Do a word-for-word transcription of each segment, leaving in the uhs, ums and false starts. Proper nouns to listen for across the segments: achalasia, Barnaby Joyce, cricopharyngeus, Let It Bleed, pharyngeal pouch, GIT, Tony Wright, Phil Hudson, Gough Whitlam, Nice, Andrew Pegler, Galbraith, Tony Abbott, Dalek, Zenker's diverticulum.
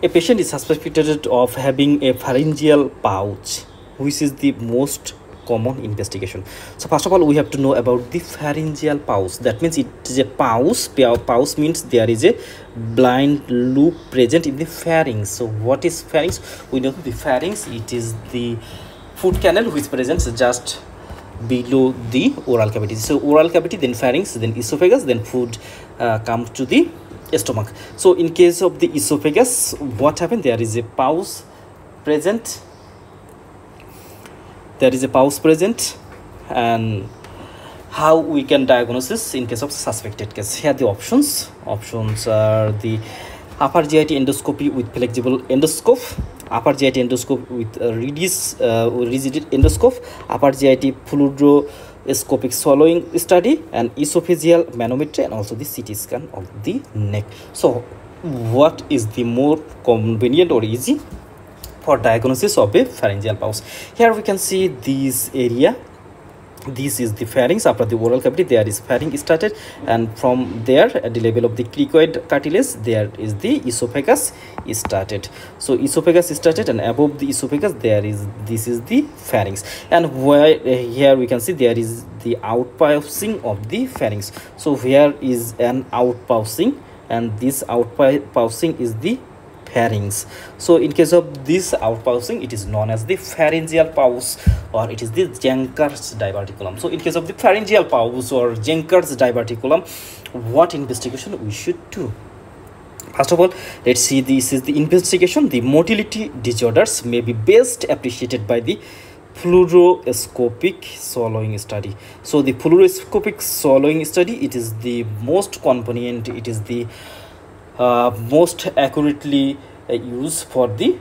A patient is suspected of having a pharyngeal pouch, which is the most common investigation. So first of all, we have to know about the pharyngeal pouch. That means it is a pouch. Pouch means there is a blind loop present in the pharynx. So what is pharynx? We know the pharynx, it is the food canal which presents just below the oral cavity. So oral cavity, then pharynx, then esophagus, then food uh, comes to the stomach. So in case of the esophagus, what happened? There is a pouch present. There is a pouch present. And how we can diagnose this in case of suspected case? Here are the options. Options are the upper G I T endoscopy with flexible endoscope, upper G I T endoscope with uh, rigid, uh, rigid endoscope, upper G I T fluoroscopic swallowing study, and esophageal manometry, and also the C T scan of the neck. So what is the more convenient or easy for diagnosis of a pharyngeal pouch? Here we can see this area. This is the pharynx. After the oral cavity, there is pharynx started, and from there at the level of the cricoid cartilage, there is the esophagus started. So esophagus started, and above the esophagus there is this is the pharynx. And where uh, here we can see there is the outpouching of the pharynx. So here is an outpouching, and this outpouching is the pharynx. So in case of this outpouching, it is known as the pharyngeal pouch, or it is the Zenker's diverticulum. So in case of the pharyngeal pouch or Zenker's diverticulum, what investigation we should do? First of all, let's see, this is the investigation. The motility disorders may be best appreciated by the fluoroscopic swallowing study. So the fluoroscopic swallowing study, it is the most convenient, it is the Uh, most accurately uh, used for the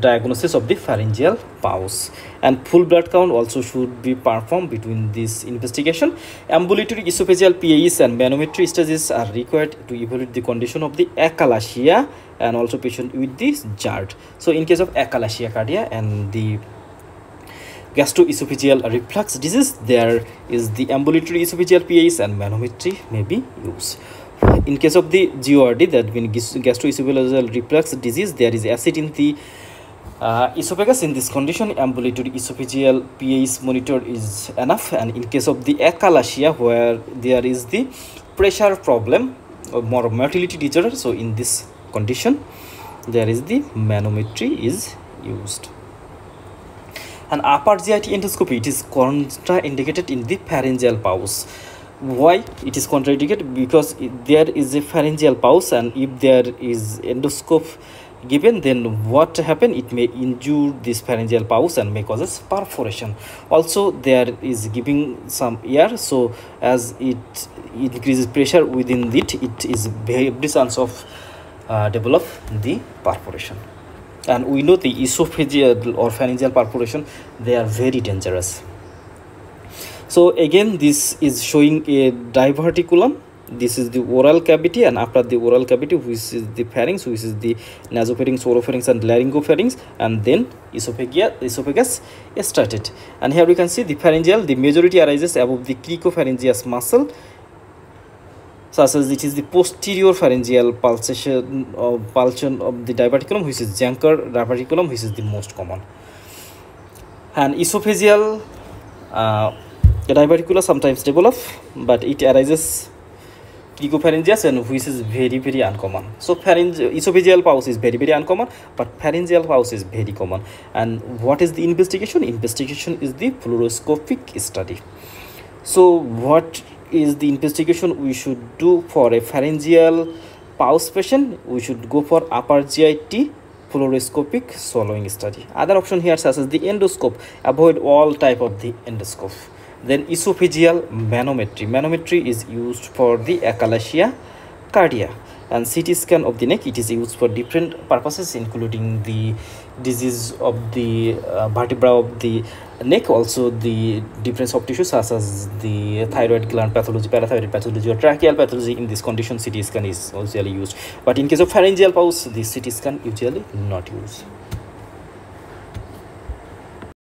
diagnosis of the pharyngeal pouch. And full blood count also should be performed between this investigation. Ambulatory esophageal P A Es and manometry studies are required to evaluate the condition of the achalasia and also patient with this G E R D. So in case of achalasia cardia and the gastroesophageal reflux disease, there is the ambulatory esophageal P A Es and manometry may be used. In case of the G O R D, that means gastroesophageal reflux disease, there is acid in the uh, esophagus. In this condition, ambulatory esophageal P A S monitor is enough. And in case of the achalasia, where there is the pressure problem or more motility disorder, so in this condition there is the manometry is used. And upper G I T endoscopy, it is contraindicated in the pharyngeal pouch. Why it is contraindicated? Because there is a pharyngeal pouch, and if there is endoscope given, then what happen? It may injure this pharyngeal pouch and may causes perforation. Also there is giving some air, so as it increases pressure within it, it is very chance of uh, develop the perforation. And we know the esophageal or pharyngeal perforation, they are very dangerous. So again, this is showing a diverticulum. This is the oral cavity, and after the oral cavity, which is the pharynx, which is the nasopharynx, oropharynx, and laryngopharynx, and then esophagus, esophagus started. And here we can see the pharyngeal, the majority arises above the cricopharyngeus muscle, such as it is the posterior pharyngeal pulsation of pulsion of the diverticulum, which is Zenker's diverticulum, which is the most common. And esophageal uh, the diverticulum sometimes develop, but it arises cricopharyngeus, and which is very very uncommon. So pharyngeal esophageal pouch is very very uncommon, but pharyngeal pouch is very common. And what is the investigation? Investigation is the fluoroscopic study. So what is the investigation we should do for a pharyngeal pouch patient? We should go for upper G I T fluoroscopic swallowing study. Other option here, such as the endoscope, avoid all type of the endoscope. Then esophageal manometry. Manometry is used for the achalasia cardia. And C T scan of the neck, it is used for different purposes, including the disease of the uh, vertebra of the neck, also the different soft tissues such as the thyroid gland pathology, parathyroid pathology, or tracheal pathology. In this condition, C T scan is usually used. But in case of pharyngeal pouch, the C T scan usually not used.